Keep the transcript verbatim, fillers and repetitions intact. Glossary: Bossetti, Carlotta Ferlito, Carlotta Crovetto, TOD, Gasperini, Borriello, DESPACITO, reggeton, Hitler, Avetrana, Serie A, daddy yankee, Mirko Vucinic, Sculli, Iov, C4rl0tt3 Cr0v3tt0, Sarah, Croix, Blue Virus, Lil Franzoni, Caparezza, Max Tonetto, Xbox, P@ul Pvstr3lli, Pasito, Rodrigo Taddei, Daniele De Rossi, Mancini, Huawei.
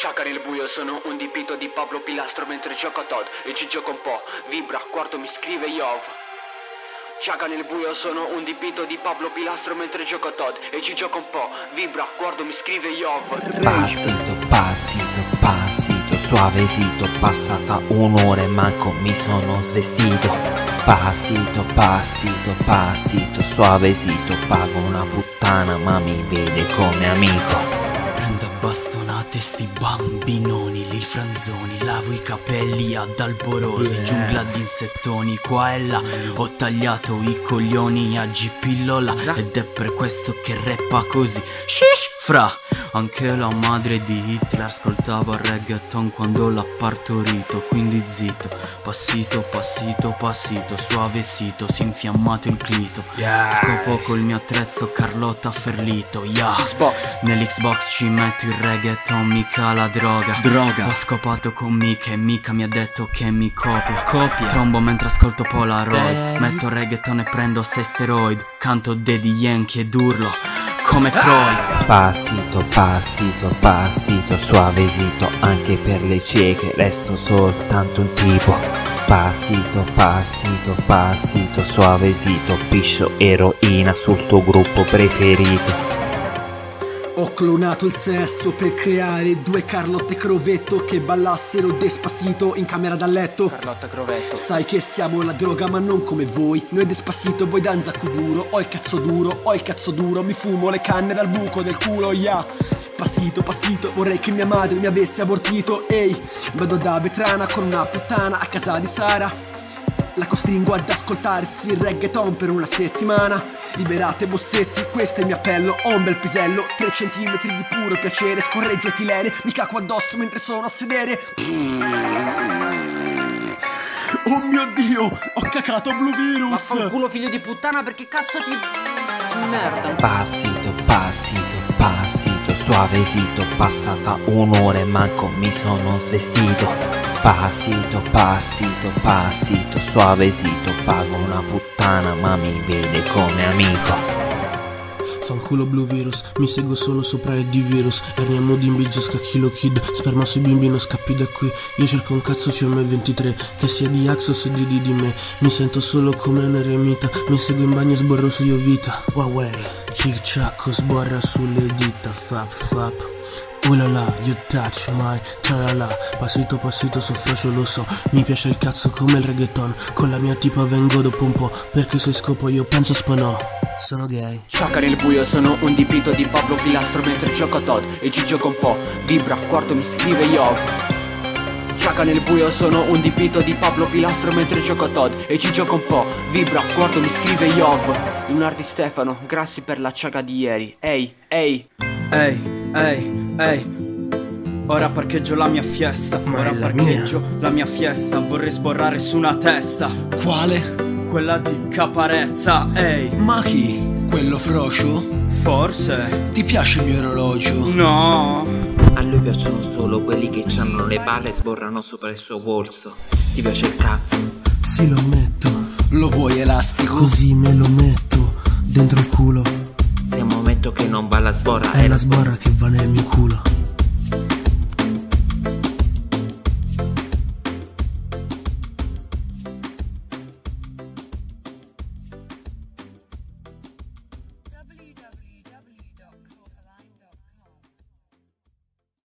Sciacca nel buio, sono un dipinto di Pablo Pilastro mentre gioco a T O D e ci gioco un po'. Vibra, quarto mi scrive Iov. Sciacca nel buio, sono un dipinto di Pablo Pilastro mentre gioco a T O D e ci gioco un po'. Vibra, quarto mi scrive Iov. Passito, passito, passito, suavesito, passata un'ora e manco mi sono svestito. Passito, passito, passito, suavesito, pago una puttana ma mi vede come amico. Bastonate sti bambinoni, Lil Franzoni, lavo i capelli ad alborosi, yeah. Giungla di insettoni qua e là, ho tagliato i coglioni a G-pillola, esatto. Ed è per questo che rappa così, shish fra. Anche la madre di Hitler ascoltava reggaeton quando l'ha partorito, quindi zitto. Passito, passito, passito, suavecito, si è infiammato il clito, yeah. Scopo col mio attrezzo Carlotta Ferlito, yeah. Xbox. Nell'Xbox ci metto il reggaeton, mica la droga. Droga. Ho scopato con mica e mica mi ha detto che mi copia. Copia. Trombo mentre ascolto Polaroid. Damn. Metto reggaeton e prendo sei steroid. Canto Daddy Yankee ed urlo come Croix. Passito, passito, passito, suavesito, anche per le cieche resto soltanto un tipo. Passito, passito, passito, suavesito, piscio eroina sul tuo gruppo preferito. Ho clonato il sesso per creare due Carlotte Crovetto che ballassero Despacito in camera da letto. Carlotta Crovetto. Sai che siamo la droga ma non come voi. Noi Despacito, voi danza duro. Ho il cazzo duro, ho il cazzo duro. Mi fumo le canne dal buco del culo, yeah. Passito, passito, vorrei che mia madre mi avesse abortito. Ehi, vado da Avetrana con una puttana a casa di Sarah. La costringo ad ascoltarsi il reggaeton per una settimana. Liberate Bossetti, questo è il mio appello. Ho un bel pisello, tre centimetri di puro piacere. Scorreggio etilene, mi caco addosso mentre sono a sedere. Oh mio Dio, ho cacato Blue Virus. Ma fanculo figlio di puttana, perché cazzo ti... ti merda. Passito, passito, passito, suavesito, passata un'ora e manco mi sono svestito. Passito, passito, passito, suavesito, pago una puttana ma mi vede come amico. Fanculo Blue Virus, mi seguo solo sopra e di virus. Erniamo di imbigesca Kilo Kid, sperma sui bimbi non scappi da qui. Io cerco un cazzo C M ventitré, che sia di Axos o di di di me. Mi sento solo come un eremita, mi seguo in bagno e sborro su Iovita. Huawei, cicciacco sborra sulle dita, fap fap. Oh la la, you touch my tralala. Passito passito soffrocio lo so. Mi piace il cazzo come il reggaeton. Con la mia tipa vengo dopo un po', perché se scopo io penso spanò. Sono gay. Sciacca nel buio, sono un dipinto di Pablo Pilastro mentre gioco a T O D e ci gioco un po'. Vibra, quarto mi scrive Iov. Sciacca nel buio, sono un dipinto di Pablo Pilastro mentre gioco a T O D e ci gioco un po'. Vibra, quarto mi scrive Iov. Lunar di Stefano, grassi per la ciaga di ieri. Ehi, ehi. Ehi. Ehi, ehi, ora parcheggio la mia fiesta. Ma ora parcheggio mia. la mia fiesta. Vorrei sborrare su una testa. Quale? Quella di Caparezza, ehi. Ma chi? Quello frocio? Forse. Ti piace il mio orologio? No. A lui piacciono solo quelli che c'hanno le palle e sborrano sopra il suo polso. Ti piace il cazzo? Sì, lo metto. Lo vuoi elastico? Così me lo metto dentro il culo. Se al momento che non va la sborra, è la sborra che va nel mio culo.